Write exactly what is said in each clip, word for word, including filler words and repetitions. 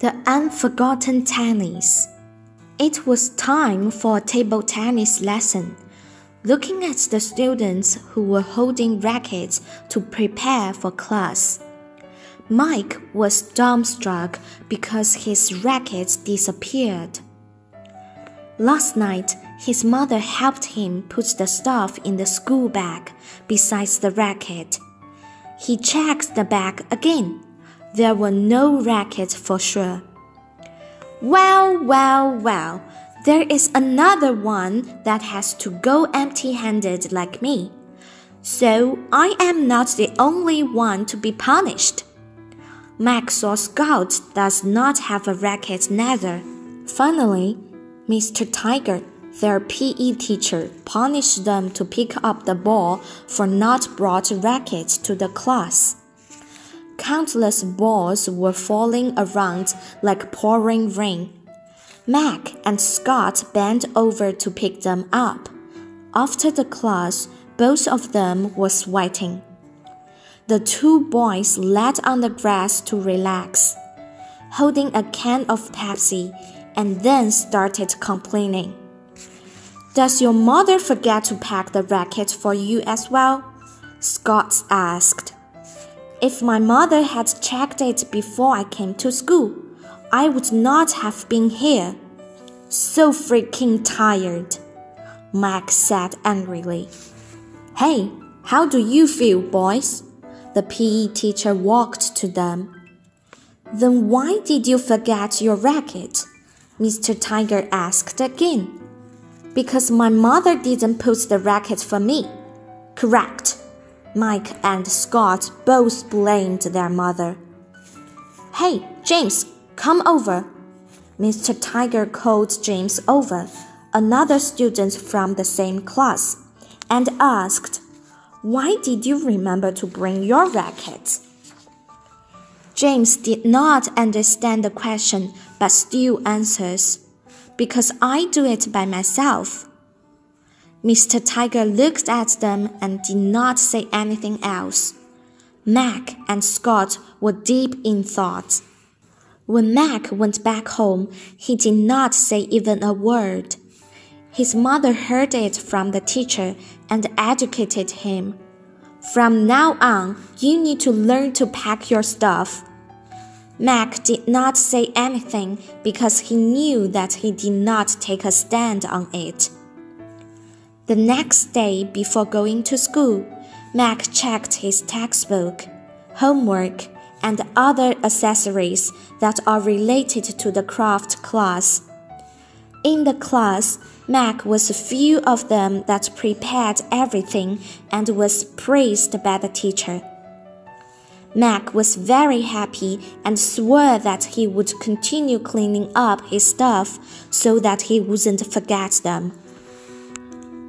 The Unforgotten Tennis. It was time for a table tennis lesson. Looking at the students who were holding rackets to prepare for class, Mike was dumbstruck because his rackets disappeared. Last night, his mother helped him put the stuff in the school bag besides the racket. He checked the bag again. There were no rackets for sure. Well, well, well, there is another one that has to go empty-handed like me. So I am not the only one to be punished. Mike saw Scott does not have a racket neither. Finally, Mister Tiger, their P E teacher, punished them to pick up the ball for not brought rackets to the class. Countless balls were falling around like pouring rain. Mac and Scott bent over to pick them up. After the class, both of them were sweating. The two boys laid on the grass to relax, holding a can of Pepsi, and then started complaining. "Does your mother forget to pack the racket for you as well?" Scott asked. "If my mother had checked it before I came to school, I would not have been here. So freaking tired," Mike said angrily. "Hey, how do you feel, boys?" The P E teacher walked to them. "Then why did you forget your racket?" Mister Tiger asked again. "Because my mother didn't put the racket for me." "Correct." Mike and Scott both blamed their mother. "Hey, James, come over." Mister Tiger called James over, another student from the same class, and asked, "Why did you remember to bring your racket?" James did not understand the question, but still answers, "Because I do it by myself." Mister Tiger looked at them and did not say anything else. Mac and Scott were deep in thought. When Mac went back home, he did not say even a word. His mother heard it from the teacher and educated him. "From now on, you need to learn to pack your stuff." Mac did not say anything because he knew that he did not take a stand on it. The next day, before going to school, Mac checked his textbook, homework, and other accessories that are related to the craft class. In the class, Mac was few of them that prepared everything and was praised by the teacher. Mac was very happy and swore that he would continue cleaning up his stuff so that he wouldn't forget them.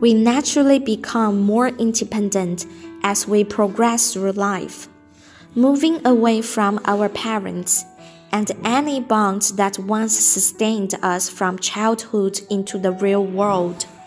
We naturally become more independent as we progress through life, moving away from our parents and any bonds that once sustained us from childhood into the real world.